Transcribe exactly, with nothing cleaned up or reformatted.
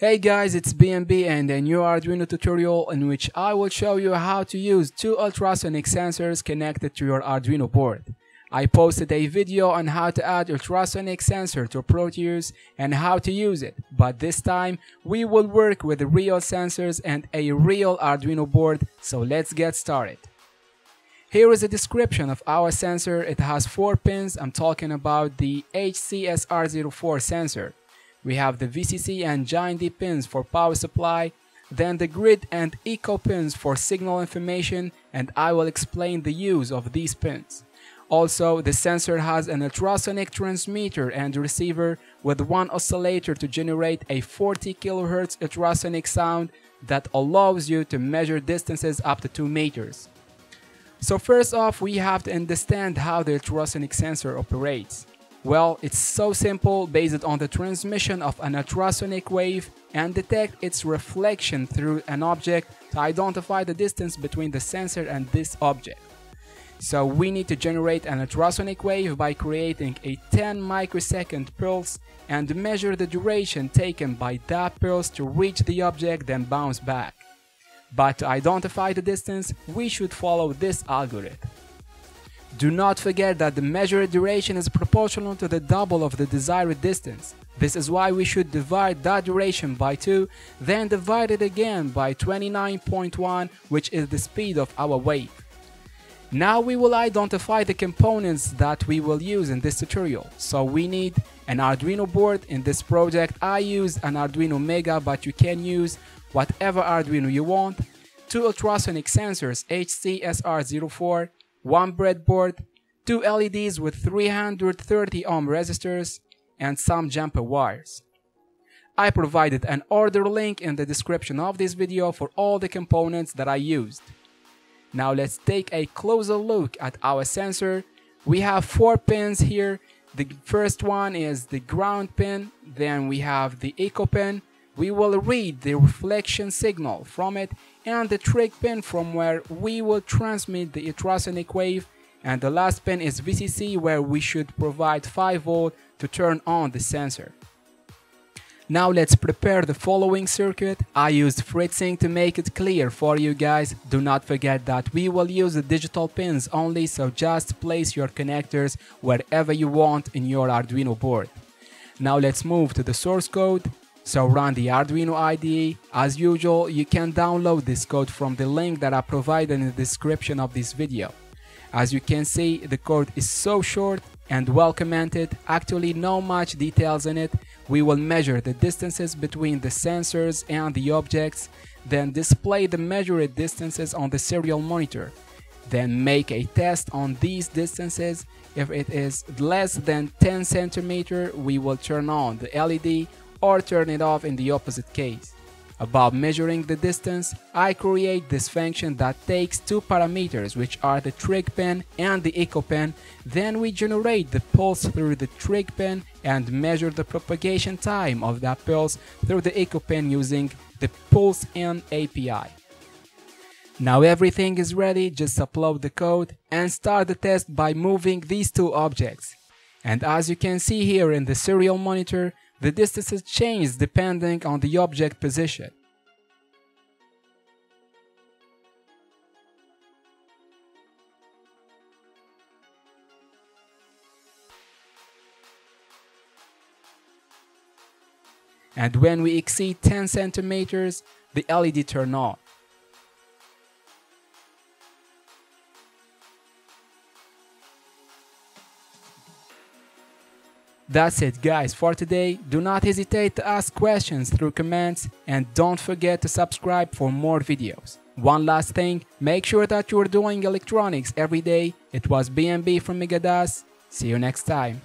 Hey guys, it's B N B and a new Arduino tutorial in which I will show you how to use two ultrasonic sensors connected to your Arduino board. I posted a video on how to add ultrasonic sensor to Proteus and how to use it, but this time we will work with real sensors and a real Arduino board, so let's get started. Here is a description of our sensor. It has four pins. I'm talking about the H C S R zero four sensor. We have the V C C and G N D pins for power supply, then the grid and Echo pins for signal information, and I will explain the use of these pins. Also, the sensor has an ultrasonic transmitter and receiver with one oscillator to generate a forty kilohertz ultrasonic sound that allows you to measure distances up to two meters. So first off, we have to understand how the ultrasonic sensor operates. Well, it's so simple. Based on the transmission of an ultrasonic wave and detect its reflection through an object to identify the distance between the sensor and this object. So we need to generate an ultrasonic wave by creating a ten microsecond pulse and measure the duration taken by that pulse to reach the object, then bounce back. But to identify the distance, we should follow this algorithm. Do not forget that the measured duration is proportional to the double of the desired distance. This is why we should divide that duration by two, then divide it again by twenty-nine point one, which is the speed of our wave. Now we will identify the components that we will use in this tutorial. So we need an Arduino board. In this project I used an Arduino Mega, but you can use whatever Arduino you want. Two ultrasonic sensors H C S R zero four, one breadboard, two L E Ds with three hundred thirty ohm resistors, and some jumper wires. I provided an order link in the description of this video for all the components that I used. Now let's take a closer look at our sensor. We have four pins here. The first one is the ground pin, then we have the Echo pin. We will read the reflection signal from it, and the Trig pin from where we will transmit the ultrasonic wave, and the last pin is V C C, where we should provide five volts to turn on the sensor. Now let's prepare the following circuit. I used Fritzing to make it clear for you guys. Do not forget that we will use the digital pins only, so just place your connectors wherever you want in your Arduino board. Now let's move to the source code. So run the Arduino I D E. As usual, you can download this code from the link that I provided in the description of this video. As you can see, the code is so short and well commented, actually not much details in it. We will measure the distances between the sensors and the objects, then display the measured distances on the serial monitor. Then make a test on these distances. If it is less than ten centimeters, we will turn on the L E D or turn it off in the opposite case. About measuring the distance, I create this function that takes two parameters, which are the Trig pin and the Echo pin. Then we generate the pulse through the Trig pin and measure the propagation time of that pulse through the Echo pin using the pulseIn A P I. Now everything is ready. Just upload the code and start the test by moving these two objects. And as you can see here in the serial monitor, the distances change depending on the object position. And when we exceed ten centimeters, the L E D turns on. That's it guys for today. Do not hesitate to ask questions through comments, and don't forget to subscribe for more videos. One last thing, make sure that you're doing electronics every day. It was B N B from Megadas. See you next time.